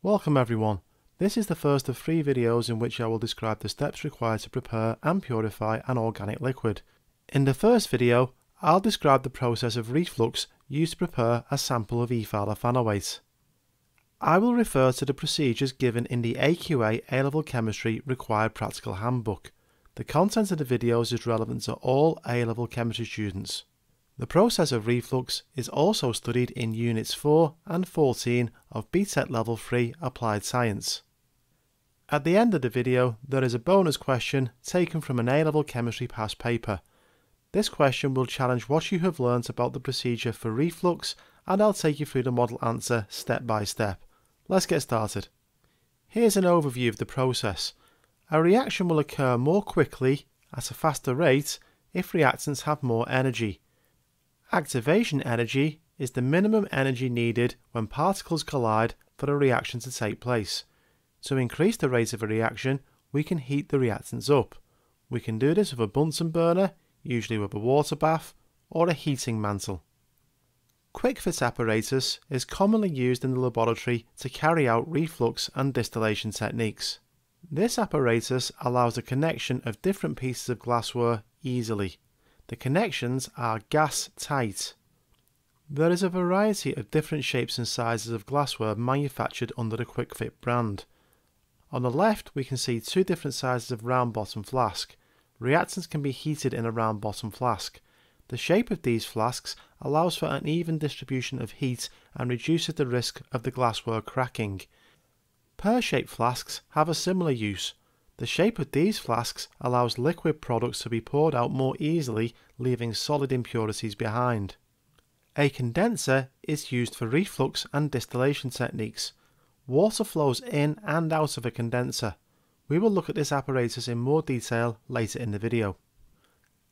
Welcome everyone. This is the first of 3 videos in which I will describe the steps required to prepare and purify an organic liquid. In the first video, I'll describe the process of reflux used to prepare a sample of ethyl ethanoate. I will refer to the procedures given in the AQA A-Level Chemistry Required Practical Handbook. The content of the videos is relevant to all A-Level Chemistry students. The process of reflux is also studied in Units 4 and 14 of BTEC Level 3 Applied Science. At the end of the video, there is a bonus question taken from an A-Level Chemistry past paper. This question will challenge what you have learnt about the procedure for reflux, and I'll take you through the model answer step by step. Let's get started. Here's an overview of the process. A reaction will occur more quickly, at a faster rate, if reactants have more energy. Activation energy is the minimum energy needed when particles collide for a reaction to take place. To increase the rate of a reaction, we can heat the reactants up. We can do this with a Bunsen burner, usually with a water bath, or a heating mantle. QuickFit apparatus is commonly used in the laboratory to carry out reflux and distillation techniques. This apparatus allows the connection of different pieces of glassware easily. The connections are gas tight. There is a variety of different shapes and sizes of glassware manufactured under the QuickFit brand. On the left we can see 2 different sizes of round bottom flask. Reactants can be heated in a round bottom flask. The shape of these flasks allows for an even distribution of heat and reduces the risk of the glassware cracking. Pear-shaped flasks have a similar use. The shape of these flasks allows liquid products to be poured out more easily, leaving solid impurities behind. A condenser is used for reflux and distillation techniques. Water flows in and out of a condenser. We will look at this apparatus in more detail later in the video.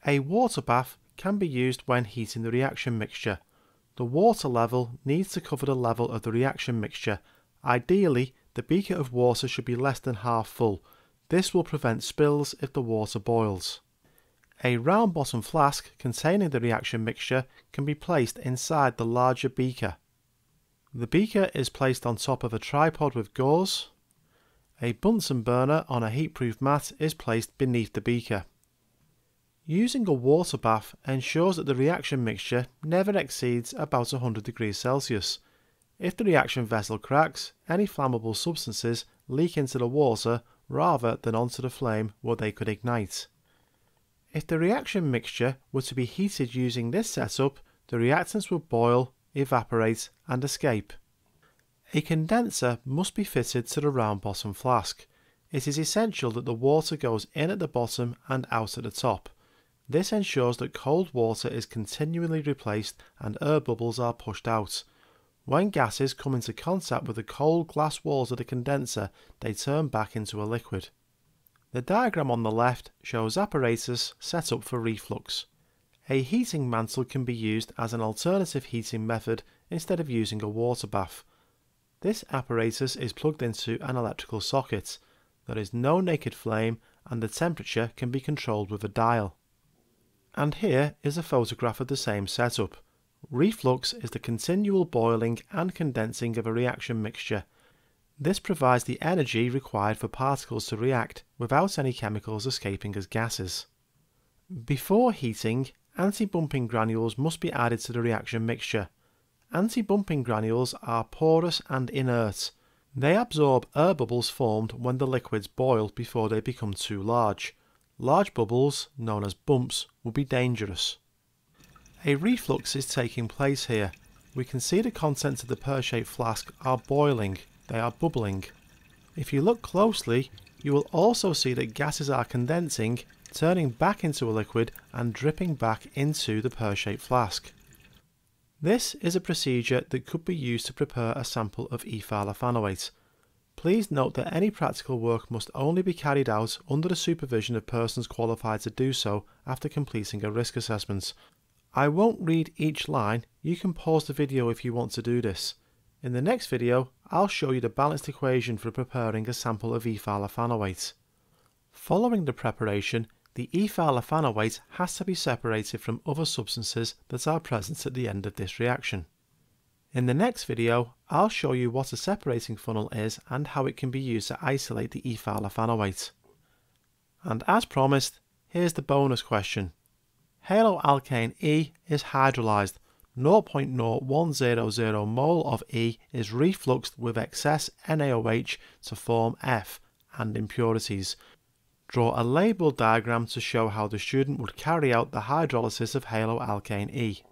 A water bath can be used when heating the reaction mixture. The water level needs to cover the level of the reaction mixture. Ideally, the beaker of water should be less than half full. This will prevent spills if the water boils. A round bottom flask containing the reaction mixture can be placed inside the larger beaker. The beaker is placed on top of a tripod with gauze. A Bunsen burner on a heatproof mat is placed beneath the beaker. Using a water bath ensures that the reaction mixture never exceeds about 100 degrees Celsius. If the reaction vessel cracks, any flammable substances leak into the water rather than onto the flame where they could ignite. If the reaction mixture were to be heated using this setup, the reactants would boil, evaporate and escape. A condenser must be fitted to the round bottom flask. It is essential that the water goes in at the bottom and out at the top. This ensures that cold water is continually replaced and air bubbles are pushed out. When gases come into contact with the cold glass walls of the condenser, they turn back into a liquid. The diagram on the left shows apparatus set up for reflux. A heating mantle can be used as an alternative heating method instead of using a water bath. This apparatus is plugged into an electrical socket. There is no naked flame and the temperature can be controlled with a dial. And here is a photograph of the same setup. Reflux is the continual boiling and condensing of a reaction mixture. This provides the energy required for particles to react without any chemicals escaping as gases. Before heating, anti-bumping granules must be added to the reaction mixture. Anti-bumping granules are porous and inert. They absorb air bubbles formed when the liquids boil before they become too large. Large bubbles, known as bumps, will be dangerous. A reflux is taking place here. We can see the contents of the pear-shaped flask are boiling, they are bubbling. If you look closely, you will also see that gases are condensing, turning back into a liquid and dripping back into the pear-shaped flask. This is a procedure that could be used to prepare a sample of ethyl ethanoate. Please note that any practical work must only be carried out under the supervision of persons qualified to do so after completing a risk assessment. I won't read each line, you can pause the video if you want to do this. In the next video, I'll show you the balanced equation for preparing a sample of ethyl ethanoate. Following the preparation, the ethyl ethanoate has to be separated from other substances that are present at the end of this reaction. In the next video, I'll show you what a separating funnel is and how it can be used to isolate the ethyl ethanoate. And as promised, here's the bonus question. Haloalkane E is hydrolyzed. 0.0100 mole of E is refluxed with excess NaOH to form F and impurities. Draw a labelled diagram to show how the student would carry out the hydrolysis of haloalkane E.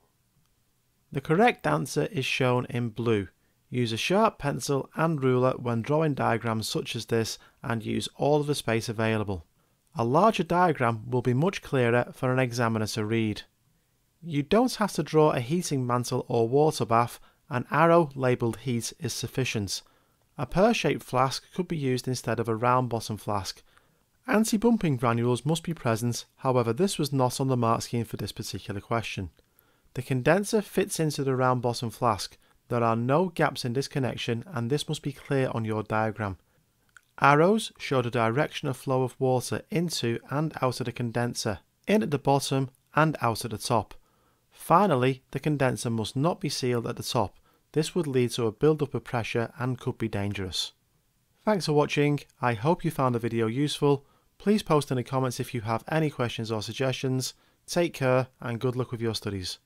The correct answer is shown in blue. Use a sharp pencil and ruler when drawing diagrams such as this and use all of the space available. A larger diagram will be much clearer for an examiner to read. You don't have to draw a heating mantle or water bath, an arrow labelled heat is sufficient. A pear-shaped flask could be used instead of a round bottom flask. Anti-bumping granules must be present, however this was not on the mark scheme for this particular question. The condenser fits into the round bottom flask. There are no gaps in this connection and this must be clear on your diagram. Arrows show the direction of flow of water into and out of the condenser, in at the bottom and out at the top. Finally, the condenser must not be sealed at the top. This would lead to a build-up of pressure and could be dangerous. Thanks for watching. I hope you found the video useful. Please post in the comments if you have any questions or suggestions. Take care and good luck with your studies.